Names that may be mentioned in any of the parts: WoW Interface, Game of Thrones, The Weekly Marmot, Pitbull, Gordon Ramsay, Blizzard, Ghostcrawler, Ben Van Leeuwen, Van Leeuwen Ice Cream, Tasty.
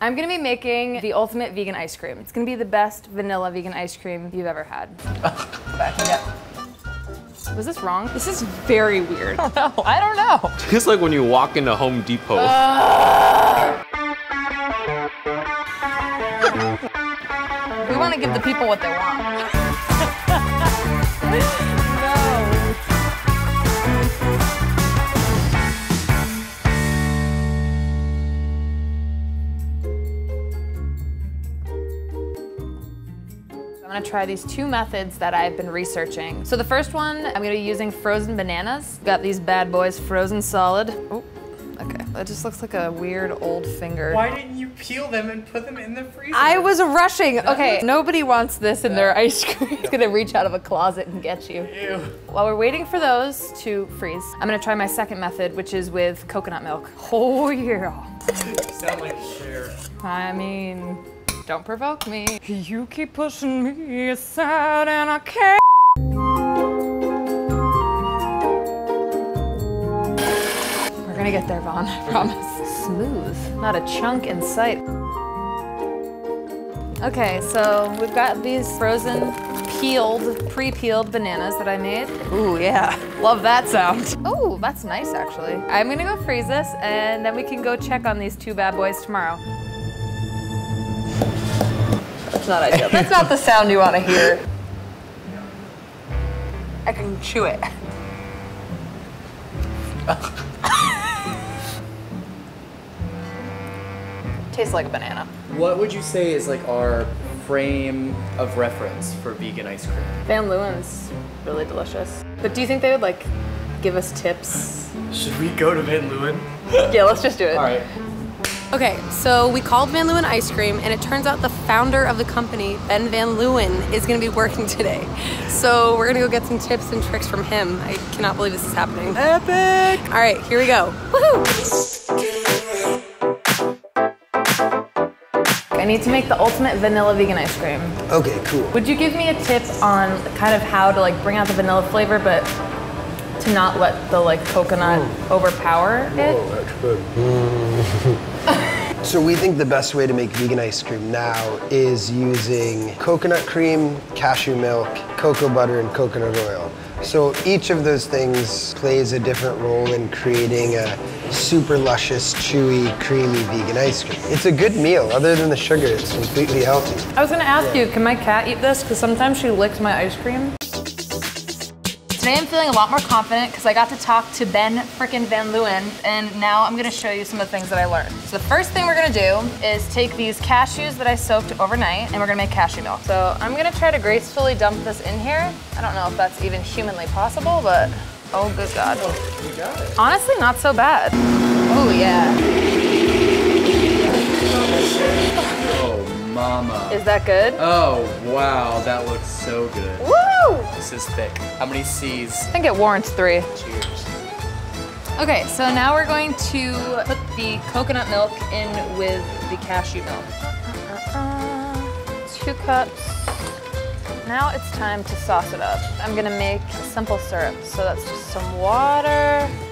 I'm gonna be making the ultimate vegan ice cream. It's gonna be the best vanilla vegan ice cream you've ever had. Back it up. Was this wrong? This is very weird. I don't know. I don't know. It's like when you walk into Home Depot. We want to give the people what they want. No. I'm going to try these two methods that I've been researching. So the first one, I'm going to be using frozen bananas. Got these bad boys frozen solid. Oh. Okay, that just looks like a weird old finger. Why didn't you peel them and put them in the freezer? I was rushing. Okay, nobody wants this in their ice cream. It's gonna reach out of a closet and get you. Ew. While we're waiting for those to freeze, I'm gonna try my second method, which is with coconut milk. Oh yeah. You sound like Cher. I mean, don't provoke me. You keep pushing me aside and I can't. We're gonna get there, Vaughn, I promise. Smooth, not a chunk in sight. Okay, so we've got these frozen, peeled, pre-peeled bananas that I made. Ooh, yeah, love that sound. Ooh, that's nice, actually. I'm gonna go freeze this, and then we can go check on these two bad boys tomorrow. That's not ideal. That's not the sound you wanna hear. I can chew it. Tastes like a banana. What would you say is like our frame of reference for vegan ice cream? Van Leeuwen's really delicious. But do you think they would like give us tips? Should we go to Van Leeuwen? Yeah, let's just do it. All right. Okay, so we called Van Leeuwen Ice Cream, and it turns out the founder of the company, Ben Van Leeuwen, is gonna be working today. So we're gonna go get some tips and tricks from him. I cannot believe this is happening. Epic! All right, here we go. Woohoo! I need to make the ultimate vanilla vegan ice cream. Okay, cool. Would you give me a tip on kind of how to like bring out the vanilla flavor, but to not let the like coconut overpower it? Oh, that's good. So we think the best way to make vegan ice cream now is using coconut cream, cashew milk, cocoa butter, and coconut oil. So each of those things plays a different role in creating a super luscious, chewy, creamy vegan ice cream. It's a good meal. Other than the sugar, it's completely healthy. I was gonna ask you, can my cat eat this? Because sometimes she licks my ice cream. Today I'm feeling a lot more confident because I got to talk to Ben frickin' Van Leeuwen, and now I'm gonna show you some of the things that I learned. So the first thing we're gonna do is take these cashews that I soaked overnight, and we're gonna make cashew milk. So I'm gonna try to gracefully dump this in here. I don't know if that's even humanly possible, but oh good God. You got it. Honestly, not so bad. Oh yeah. Oh mama. Is that good? Oh wow, that looks so good. Woo! This is thick. How many C's? I think it warrants 3. Cheers. Okay, so now we're going to put the coconut milk in with the cashew milk. 2 cups. Now it's time to sauce it up. I'm gonna make simple syrup. So that's just some water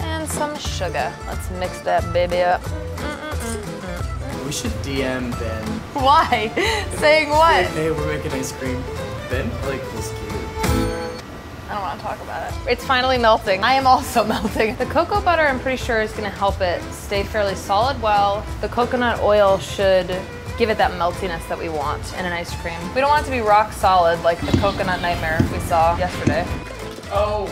and some sugar. Let's mix that baby up. We should DM Ben. Why? Saying what? Hey, we're making ice cream. Ben, I like this cute. I don't want to talk about it. It's finally melting. I am also melting. The cocoa butter, I'm pretty sure, is gonna help it stay fairly solid, while the coconut oil should give it that meltiness that we want in an ice cream. We don't want it to be rock solid like the coconut nightmare we saw yesterday. Oh.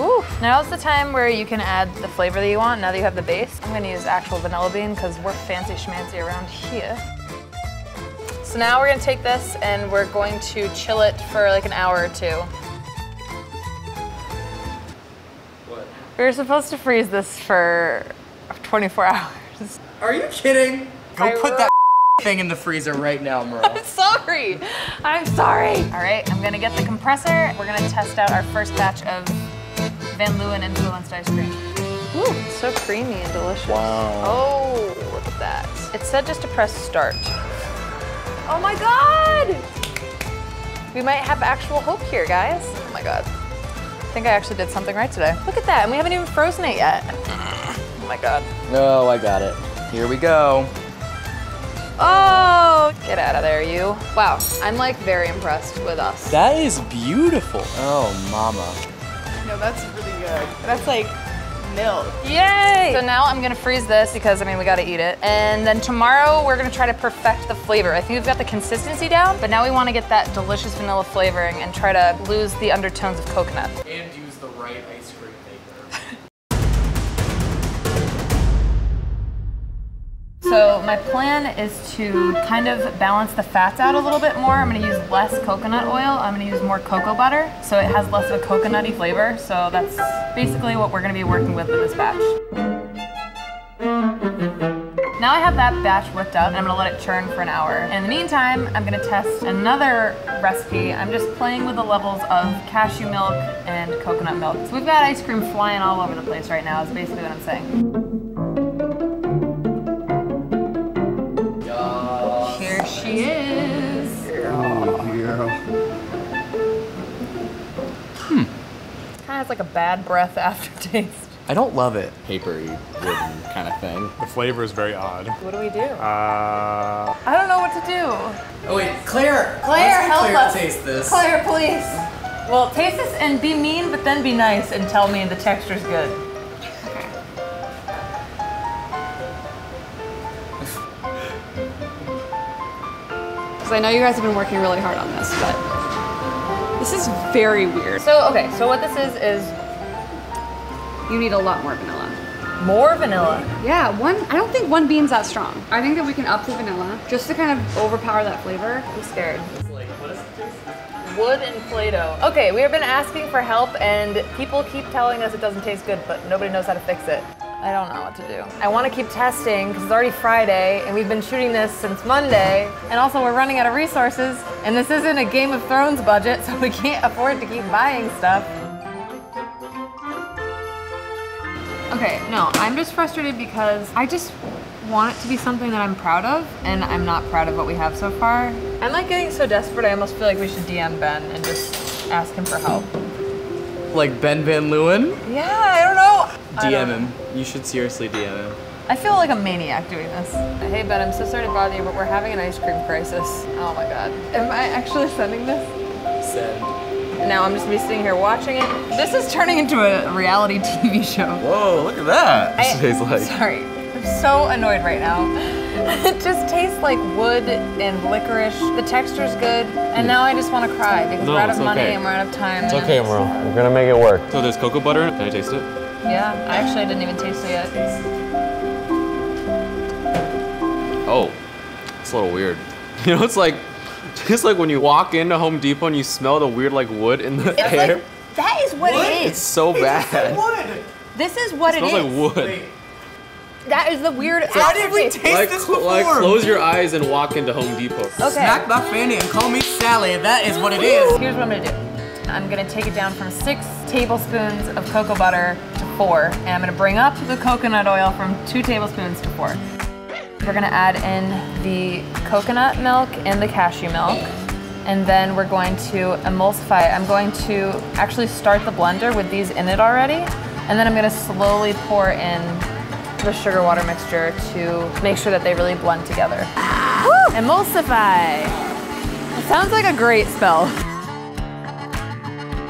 Ooh, now's the time where you can add the flavor that you want now that you have the base. I'm gonna use actual vanilla bean because we're fancy schmancy around here. So now we're gonna take this and we're going to chill it for like an hour or two. We were supposed to freeze this for 24 hours. Are you kidding? Go put that thing in the freezer right now, Merle. I'm sorry. I'm sorry. All right, I'm gonna get the compressor. We're gonna test out our first batch of Van Leeuwen influenced ice cream. Ooh, it's so creamy and delicious. Wow. Oh, look at that. It said just to press start. Oh my God! We might have actual hope here, guys. Oh my God. I think I actually did something right today. Look at that, and we haven't even frozen it yet. Oh my God. No, I got it. Here we go. Get out of there, you. Wow, I'm like very impressed with us. That is beautiful. Oh, mama. No, that's really good. That's like milk. Yay! So now I'm gonna freeze this because, I mean, we gotta eat it. And then tomorrow we're gonna try to perfect the flavor. I think we've got the consistency down, but now we wanna get that delicious vanilla flavoring and try to lose the undertones of coconut. And use the right ice cream maker. So my plan is to kind of balance the fats out a little bit more. I'm gonna use less coconut oil. I'm gonna use more cocoa butter, so it has less of a coconutty flavor. So that's basically what we're gonna be working with in this batch. Now I have that batch whipped up and I'm gonna let it churn for an hour. And in the meantime, I'm gonna test another recipe. I'm just playing with the levels of cashew milk and coconut milk. So we've got ice cream flying all over the place right now, is basically what I'm saying. It's like a bad breath aftertaste. I don't love it. Papery, wooden kind of thing. The flavor is very odd. What do we do? I don't know what to do. Oh wait, Claire! Claire, help us! Taste this. Claire, please! Well, taste this and be mean, but then be nice and tell me the texture's good. Because I know you guys have been working really hard on this, but... this is very weird. So, okay, so what this is you need a lot more vanilla. More vanilla? Yeah, I don't think one bean's that strong. I think that we can up the vanilla just to kind of overpower that flavor. I'm scared. It's like, what is this? Wood and Play-Doh. Okay, we have been asking for help and people keep telling us it doesn't taste good, but nobody knows how to fix it. I don't know what to do. I want to keep testing because it's already Friday and we've been shooting this since Monday. And also we're running out of resources and this isn't a Game of Thrones budget, so we can't afford to keep buying stuff. Okay, no, I'm just frustrated because I just want it to be something that I'm proud of and I'm not proud of what we have so far. I'm like getting so desperate I almost feel like we should DM Ben and just ask him for help. Like Ben Van Leeuwen? Yeah, I don't know. DM him. You should seriously DM him. I feel like a maniac doing this. Hey Ben, I'm so sorry to bother you, but we're having an ice cream crisis. Oh my god. Am I actually sending this? Send. Now I'm just gonna be sitting here watching it. This is turning into a reality TV show. Whoa, look at that. Sorry, I'm so annoyed right now. It just tastes like wood and licorice. The texture's good, and now I just want to cry because we're out of money and we're out of time. It's okay, Emerald. We're gonna make it work. So there's cocoa butter. Can I taste it? Yeah, I actually didn't even taste it yet. Oh, it's a little weird. You know, it's like, just like when you walk into Home Depot and you smell the weird like wood in the air. Like, that is what it is. It's so bad. Wood. This is what it is. It smells like wood. Wait. That is the weird aftertaste. How did we taste this before? Like, close your eyes and walk into Home Depot. Okay. Smack my fanny and call me Sally. That is what it is. Here's what I'm gonna do. I'm gonna take it down from 6 tablespoons of cocoa butter to 4, and I'm gonna bring up the coconut oil from 2 tablespoons to 4. We're gonna add in the coconut milk and the cashew milk, and then we're going to emulsify. I'm going to actually start the blender with these in it already, and then I'm gonna slowly pour in the sugar water mixture to make sure that they really blend together. Woo! Emulsify. It sounds like a great spell.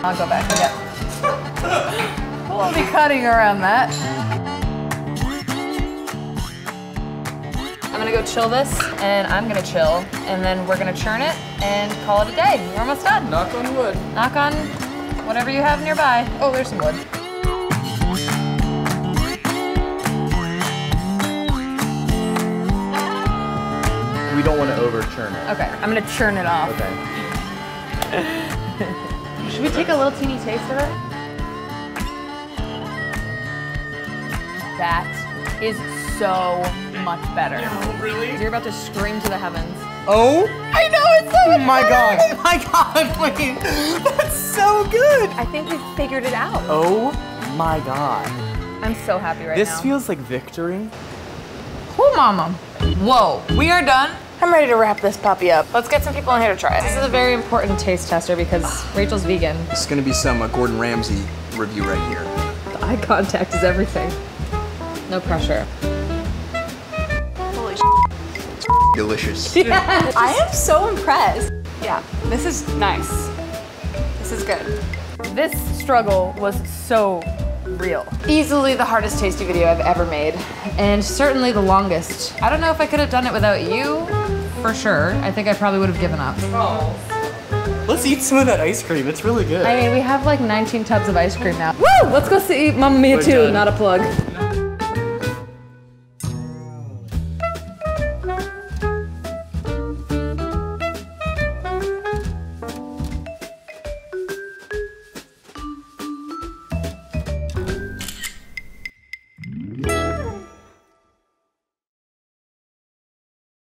I'll go back and get. We'll be cutting around that. I'm gonna go chill this, and I'm gonna chill, and then we're gonna churn it and call it a day. We're almost done. Knock on wood. Knock on whatever you have nearby. Oh, there's some wood. We don't want to over churn it. Okay, I'm gonna churn it off. Okay. Should we take a little teeny taste of it? That is so much better. No, really? You're about to scream to the heavens. Oh! I know, it's so much better! Oh my god, wait. That's so good! I think we figured it out. Oh my god. I'm so happy right now. This feels like victory. Whoa, mama. Whoa, we are done. I'm ready to wrap this puppy up. Let's get some people in here to try it. This is a very important taste tester because Rachel's vegan. This is gonna be some Gordon Ramsay review right here. The eye contact is everything. No pressure. Holy shit. delicious. Yeah. I am so impressed. Yeah, this is nice. This is good. This struggle was so real. Easily the hardest Tasty video I've ever made, and certainly the longest. I don't know if I could have done it without you, for sure. I think I probably would have given up. Oh. Let's eat some of that ice cream, it's really good. I mean, we have like 19 tubs of ice cream now. Woo, let's go see Mamma Mia 2, not a plug.